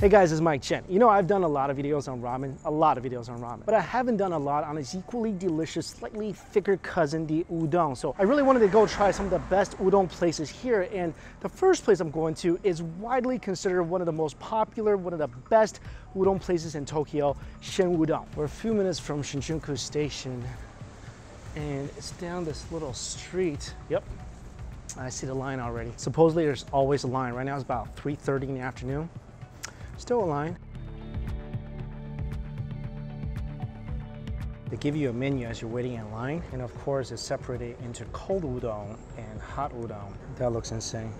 Hey guys, it's Mike Chen. You know, I've done a lot of videos on ramen, but I haven't done a lot on its equally delicious, slightly thicker cousin, the udon. So I really wanted to go try some of the best udon places here. And the first place I'm going to is widely considered one of the most popular, one of the best udon places in Tokyo, Shin Udon. We're a few minutes from Shinjuku Station and it's down this little street. Yep. I see the line already. Supposedly there's always a line. Right now it's about 3:30 in the afternoon. Still a line. They give you a menu as you're waiting in line. And of course it's separated into cold udon and hot udon. That looks insane.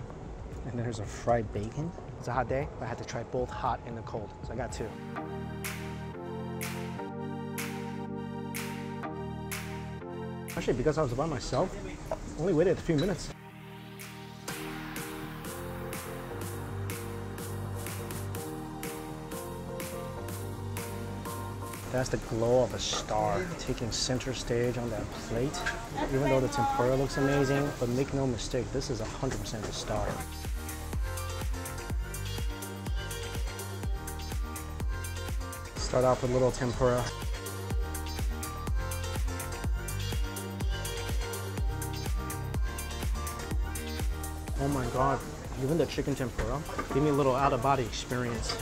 And there's a fried bacon. It's a hot day, but I had to try both hot and the cold. So I got two. Actually, because I was by myself, only waited a few minutes. That's the glow of a star taking center stage on that plate. Even though the tempura looks amazing, but make no mistake, this is 100% a star. Start off with a little tempura. Oh my god, even the chicken tempura gave me a little out-of-body experience.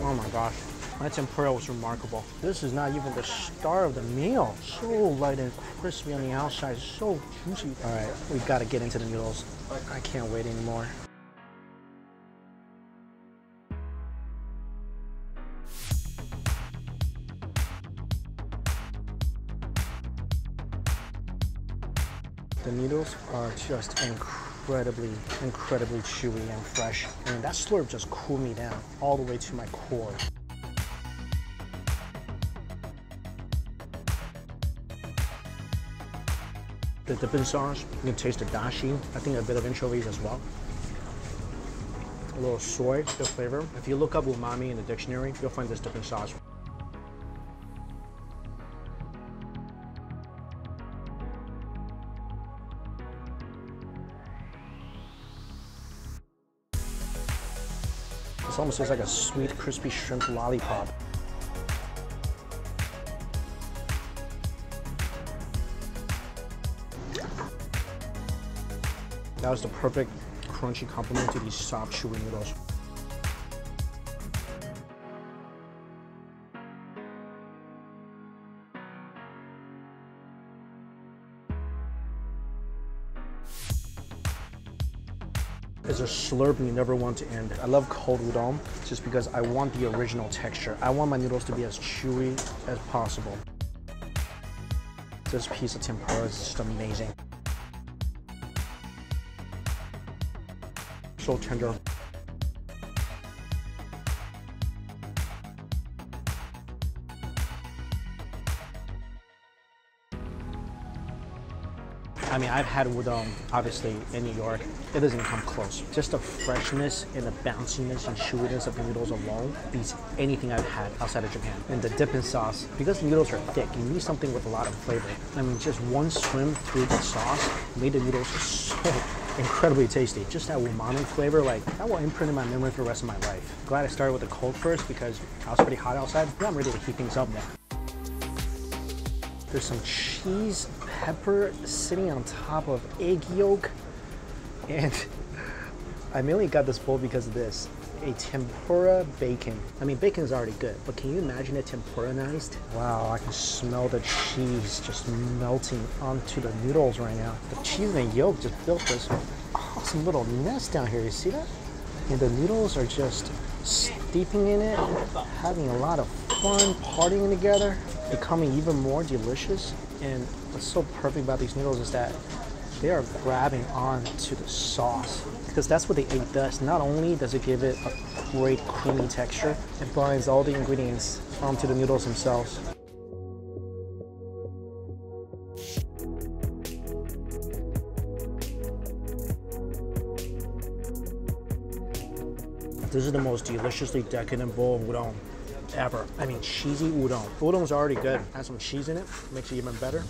Oh my gosh. My tempura was remarkable. This is not even the star of the meal. So light and crispy on the outside, so juicy. All right, we gotta get into the noodles. I can't wait anymore. The noodles are just incredibly chewy and fresh. And that slurp just cooled me down all the way to my core. The dipping sauce, you can taste the dashi. I think a bit of anchovies as well. A little soy, the flavor. If you look up umami in the dictionary, you'll find this dipping sauce. This almost tastes like a sweet, crispy shrimp lollipop. That was the perfect crunchy complement to these soft, chewy noodles. It's a slurp you never want to end. I love cold udon just because I want the original texture. I want my noodles to be as chewy as possible. This piece of tempura is just amazing. So tender. I mean, I've had udon, obviously, in New York. It doesn't come close. Just the freshness and the bounciness and chewiness of the noodles alone beats anything I've had outside of Japan. And the dipping sauce, because the noodles are thick, you need something with a lot of flavor. I mean, just one swim through the sauce made the noodles so incredibly tasty. Just that umami flavor, like, that will imprint in my memory for the rest of my life. Glad I started with the cold first because I was pretty hot outside, but I'm ready to heat things up now. There's some cheese, pepper sitting on top of egg yolk, and I mainly got this bowl because of this. A tempura bacon. I mean, bacon is already good, but can you imagine it tempuranized? Wow, I can smell the cheese just melting onto the noodles right now. The cheese and the yolk just built this awesome little nest down here. You see that? And the noodles are just steeping in it, having a lot of fun, partying together, becoming even more delicious. And what's so perfect about these noodles is that they are grabbing on to the sauce because that's what the egg does. Not only does it give it a great creamy texture, it binds all the ingredients onto the noodles themselves. This is the most deliciously decadent bowl of udon ever. I mean, cheesy udon. Udon's already good. Add some cheese in it, makes it even better.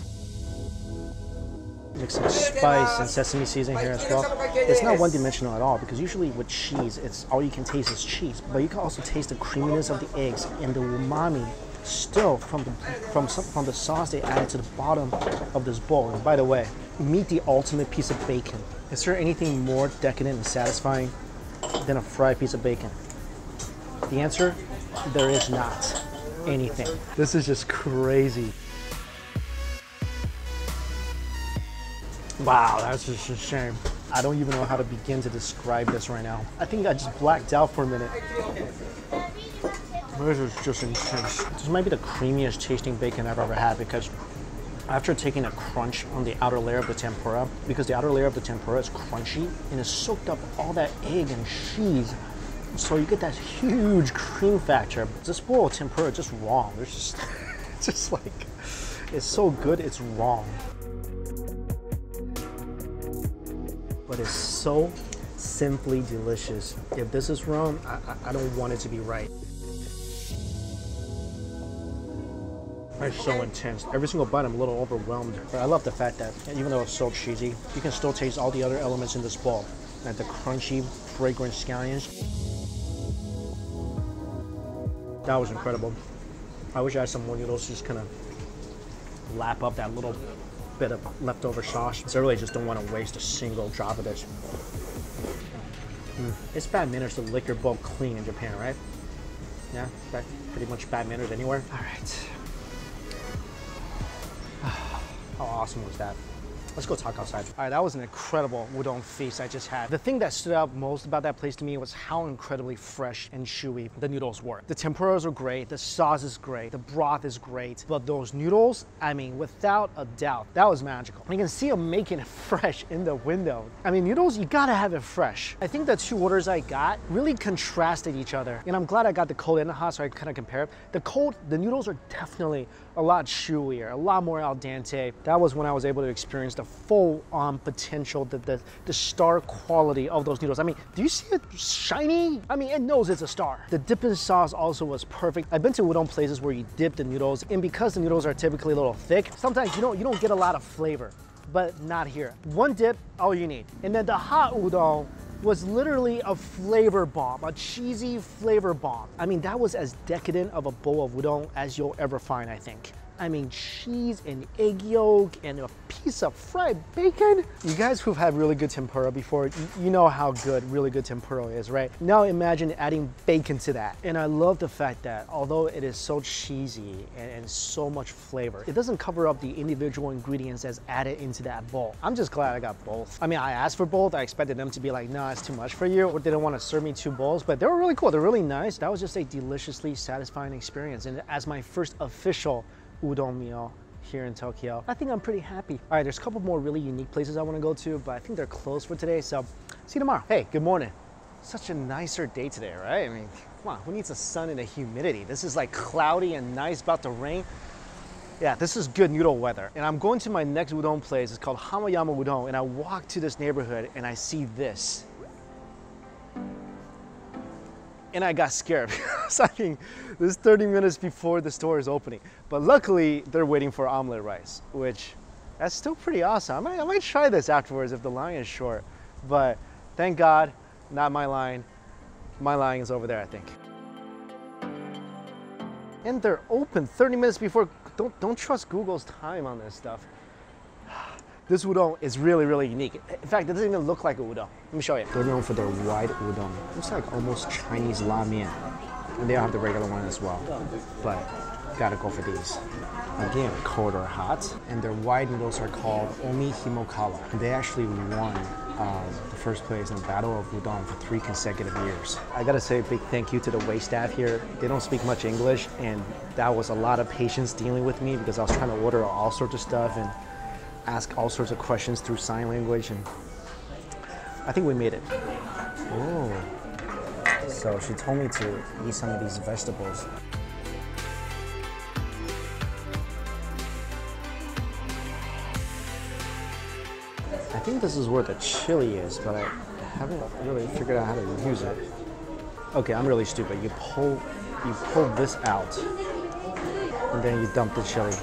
mix of spice and sesame seasoning here as well. It's not one-dimensional at all, because usually with cheese, it's all you can taste is cheese, but you can also taste the creaminess of the eggs and the umami still from the sauce they added to the bottom of this bowl. And by the way, meet the ultimate piece of bacon. Is there anything more decadent and satisfying than a fried piece of bacon? The answer, there is not anything. This is just crazy. Wow, that's just a shame. I don't even know how to begin to describe this right now. I think I just blacked out for a minute. This is just intense. This might be the creamiest tasting bacon I've ever had, because after taking a crunch on the outer layer of the tempura, because the outer layer of the tempura is crunchy and it's soaked up all that egg and cheese, so you get that huge cream factor. This bowl of tempura is just wrong. There's just, it's just like, it's so good, it's wrong. But it's so simply delicious. If this is wrong, I don't want it to be right. It's so intense. Every single bite, I'm a little overwhelmed. But I love the fact that even though it's so cheesy, you can still taste all the other elements in this bowl, like the crunchy, fragrant scallions. That was incredible. I wish I had some more noodles to just kind of lap up that little bit of leftover sauce. So I really just don't want to waste a single drop of this. It's bad manners to lick your bowl clean in Japan, right? Yeah, that's pretty much bad manners anywhere. All right. How awesome was that? Let's go talk outside. All right, that was an incredible udon feast I just had. The thing that stood out most about that place to me was how incredibly fresh and chewy the noodles were. The tempuras are great, the sauce is great, the broth is great, but those noodles, I mean, without a doubt, that was magical. You can see them making it fresh in the window. I mean, noodles, you gotta have it fresh. I think the two orders I got really contrasted each other, and I'm glad I got the cold and the hot so I kind of compare it. The cold, the noodles are definitely a lot chewier, a lot more al dente. That was when I was able to experience the full-on potential, the star quality of those noodles. I mean, do you see it shiny? I mean, it knows it's a star. The dipping sauce also was perfect. I've been to udon places where you dip the noodles, and because the noodles are typically a little thick, sometimes you don't get a lot of flavor, but not here. One dip, all you need. And then the hot udon was literally a flavor bomb, a cheesy flavor bomb. I mean, that was as decadent of a bowl of udon as you'll ever find, I think. I mean, cheese and egg yolk and a piece of fried bacon. You guys who've had really good tempura before, you know how good really good tempura is, right? Now imagine adding bacon to that. And I love the fact that although it is so cheesy and so much flavor, it doesn't cover up the individual ingredients that's added into that bowl. I'm just glad I got both. I mean, I asked for both. I expected them to be like, nah, it's too much for you, or they didn't want to serve me two bowls, but they were really cool. They're really nice. That was just a deliciously satisfying experience. And as my first official udon meal here in Tokyo, I think I'm pretty happy. All right, there's a couple more really unique places I want to go to, but I think they're closed for today, so see you tomorrow. Hey, good morning. Such a nicer day today, right? I mean, come on, who needs the sun and the humidity? This is like cloudy and nice, about to rain. Yeah, this is good noodle weather. And I'm going to my next udon place. It's called Hanayama Udon, and I walk to this neighborhood and I see this. And I got scared because I mean, this is 30 minutes before the store is opening. But luckily, they're waiting for omelet rice, which that's still pretty awesome. I might try this afterwards if the line is short. But thank God, not my line. My line is over there, I think. And they're open 30 minutes before. Don't trust Google's time on this stuff. This udon is really, really unique. In fact, it doesn't even look like a udon. Let me show you. They're known for their wide udon. It looks like almost Chinese ramen. And they all have the regular one as well. But gotta go for these. Again, cold or hot. And their wide noodles are called Oni-Himokawa. They actually won the first place in the Battle of Udon for 3 consecutive years. I gotta say a big thank you to the wait staff here. They don't speak much English, and that was a lot of patience dealing with me because I was trying to order all sorts of stuff and ask all sorts of questions through sign language, and I think we made it. Oh, so she told me to eat some of these vegetables. I think this is where the chili is, but I haven't really figured out how to use it. Okay, I'm really stupid. You pull this out, and then you dump the chili.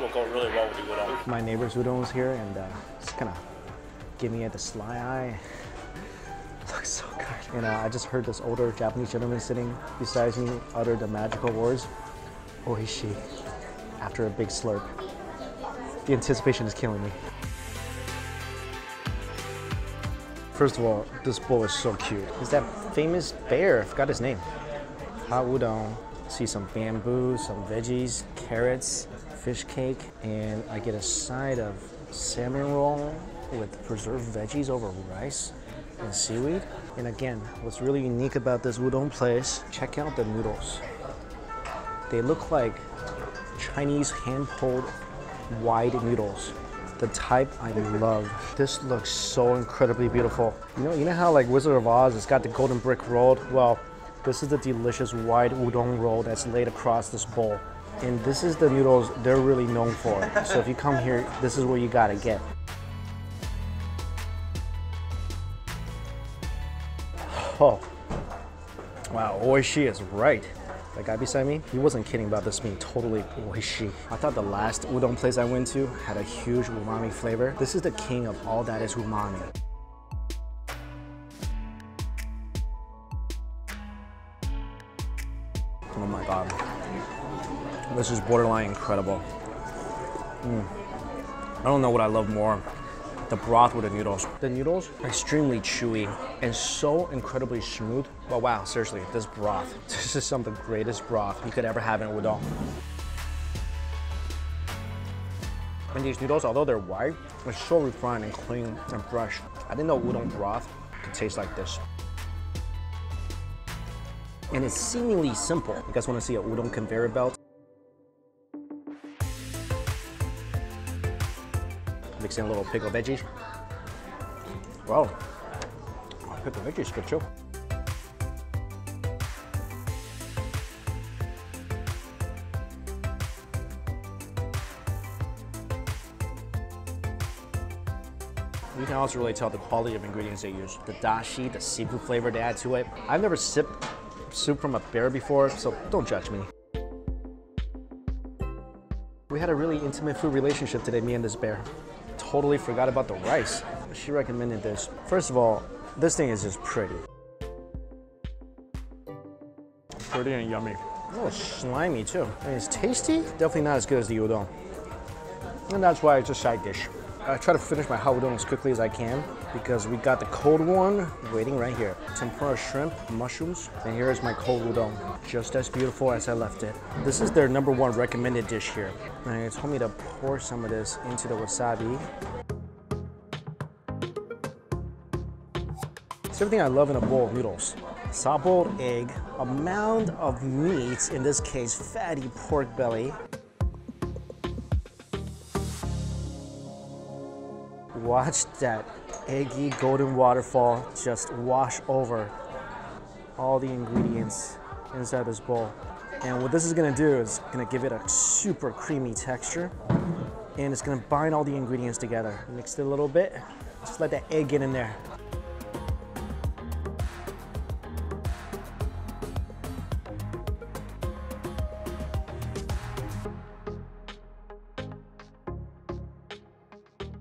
will go really well with the udon. My neighbor's udon was here and just kind of giving it the sly eye. It looks so good. And I just heard this older Japanese gentleman sitting beside me utter the magical words, "Oishi," after a big slurp. The anticipation is killing me. First of all, this bowl is so cute. It's that famous bear, I forgot his name. Hot udon. See some bamboo, some veggies, carrots, fish cake, and I get a side of salmon roll with preserved veggies over rice and seaweed. And again, what's really unique about this udon place, check out the noodles. They look like Chinese hand-pulled wide noodles. The type I love. This looks so incredibly beautiful. You know how like Wizard of Oz, it's got the golden brick rolled? Well, this is the delicious wide udon roll that's laid across this bowl. And this is the noodles they're really known for. So if you come here, this is what you gotta get. Oh, wow, Oishi is right. That guy beside me, he wasn't kidding about this being totally oishi. I thought the last udon place I went to had a huge umami flavor. This is the king of all that is umami. Oh my god. This is borderline incredible. I don't know what I love more. The broth with the noodles. The noodles are extremely chewy and so incredibly smooth. But wow, seriously, this broth. This is some of the greatest broth you could ever have in udon. And these noodles, although they're white, they're so refined and clean and fresh. I didn't know udon broth could taste like this. And it's seemingly simple. You guys want to see a udon conveyor belt? Mix in a little pickled veggies. Wow, pickled veggies, good too. You can also really tell the quality of ingredients they use. The dashi, the seafood flavor they add to it. I've never sipped soup from a bear before, so don't judge me. We had a really intimate food relationship today, me and this bear. Totally forgot about the rice. She recommended this. First of all, this thing is just pretty. Pretty and yummy. A little slimy too. And it's tasty. Definitely not as good as the udon. And that's why it's a side dish. I try to finish my hot udon as quickly as I can because we got the cold one waiting right here. Tempura shrimp, mushrooms, and here is my cold udon. Just as beautiful as I left it. This is their #1 recommended dish here. And they told me to pour some of this into the wasabi. It's everything I love in a bowl of noodles. Soft-boiled egg, a mound of meat, in this case fatty pork belly. Watch that eggy golden waterfall just wash over all the ingredients inside this bowl. And what this is gonna do is gonna give it a super creamy texture, and it's gonna bind all the ingredients together. Mix it a little bit, just let that egg get in there.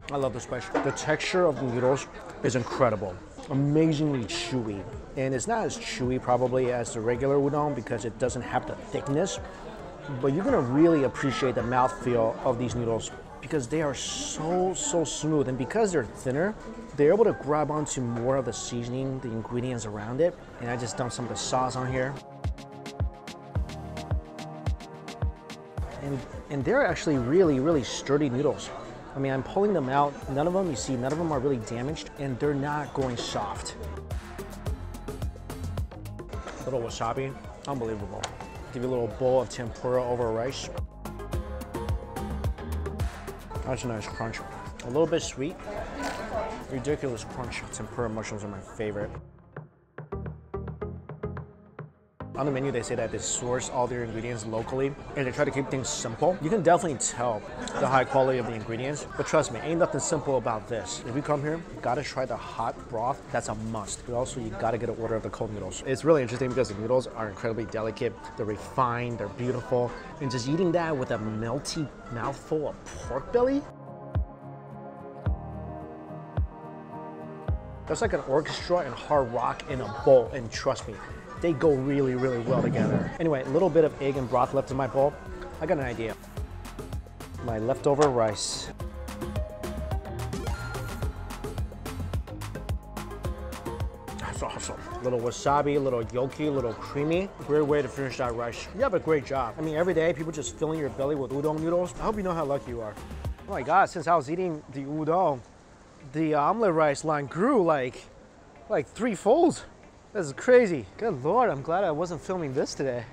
I love this dish. The texture of the noodles is incredible. Amazingly chewy. And it's not as chewy probably as the regular udon because it doesn't have the thickness. But you're gonna really appreciate the mouthfeel of these noodles because they are so smooth. And because they're thinner, they're able to grab onto more of the seasoning, the ingredients around it. And I just dumped some of the sauce on here. And they're actually really sturdy noodles. I mean, I'm pulling them out. None of them, you see, none of them are really damaged, and they're not going soft. Little wasabi, unbelievable. Give you a little bowl of tempura over rice. That's a nice crunch. A little bit sweet. Ridiculous crunch. Tempura mushrooms are my favorite. On the menu, they say that they source all their ingredients locally and they try to keep things simple. You can definitely tell the high quality of the ingredients, but trust me, ain't nothing simple about this. If you come here, you gotta try the hot broth. That's a must. But also, you gotta get an order of the cold noodles. It's really interesting because the noodles are incredibly delicate. They're refined, they're beautiful. And just eating that with a melty mouthful of pork belly? That's like an orchestra and hard rock in a bowl, and trust me, they go really, really well together. Anyway, a little bit of egg and broth left in my bowl. I got an idea. My leftover rice. That's awesome. A little wasabi, a little yoki, a little creamy. Great way to finish that rice. You have a great job. I mean, every day people just filling your belly with udon noodles. I hope you know how lucky you are. Oh my God, since I was eating the udon, the omelet rice line grew like threefold. This is crazy. Good Lord, I'm glad I wasn't filming this today.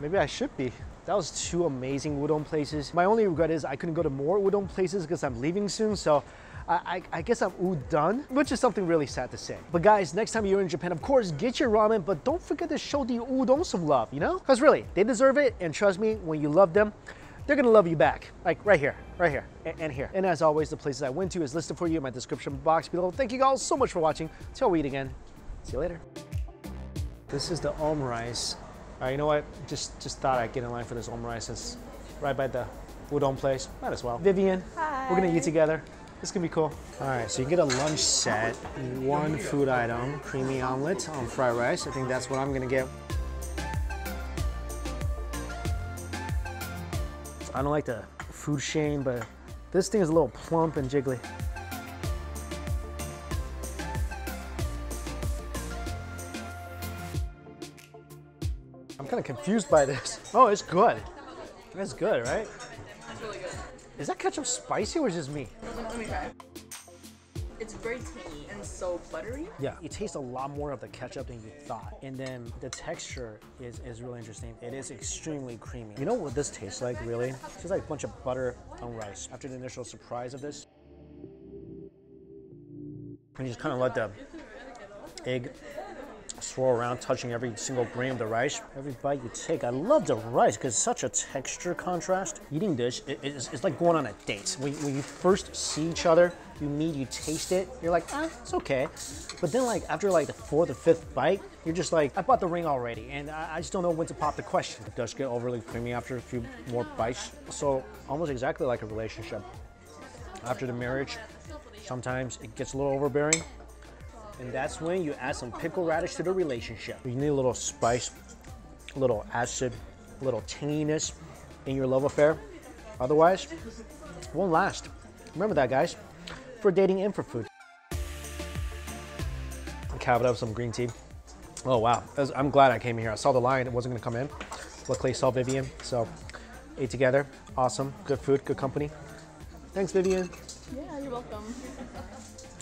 Maybe I should be. That was two amazing udon places. My only regret is I couldn't go to more udon places because I'm leaving soon, so I guess I'm udon, which is something really sad to say. But guys, next time you're in Japan, of course, get your ramen, but don't forget to show the udon some love, you know? Because really, they deserve it, and trust me, when you love them, they're gonna love you back. Like right here, and here. And as always, the places I went to is listed for you in my description box below. Thank you all so much for watching. Till we eat again, see you later. This is the om rice. All right, you know what? Just thought I'd get in line for this om rice. It's right by the udon place. Might as well. Vivian, hi. We're gonna eat together. This can be cool. All right, so you get a lunch set, one food item, creamy omelet on fried rice. I think that's what I'm gonna get. I don't like the food shame, but this thing is a little plump and jiggly. I'm kind of confused by this. Oh, it's good. It's good, right? It's really good. Is that ketchup spicy or is it just me? Let me try it. It's very tangy and so buttery. Yeah, you taste a lot more of the ketchup than you thought. And then the texture is really interesting. It is extremely creamy. You know what this tastes like, really? It tastes like a bunch of butter on rice. After the initial surprise of this, and you just kind of let the egg swirl around, touching every single grain of the rice. Every bite you take, I love the rice because it's such a texture contrast. Eating this, it's like going on a date. When you first see each other, you meet, you taste it, you're like, ah, it's okay. But then like after like the fourth or fifth bite, you're just like, I bought the ring already and I just don't know when to pop the question. It does get overly creamy after a few more bites. So almost exactly like a relationship. After the marriage, sometimes it gets a little overbearing. And that's when you add some pickle radish to the relationship. You need a little spice, a little acid, a little tanginess in your love affair. Otherwise, it won't last. Remember that, guys, for dating and for food. I'll carve up some green tea. Oh, wow. I'm glad I came here. I saw the line. It wasn't going to come in. Luckily, I saw Vivian. So, ate together. Awesome. Good food, good company. Thanks, Vivian. Yeah, you're welcome.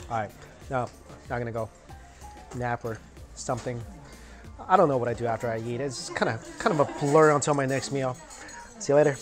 All right. Now, not gonna go nap or something. I don't know what I do after I eat. It's kind of a blur until my next meal. See you later.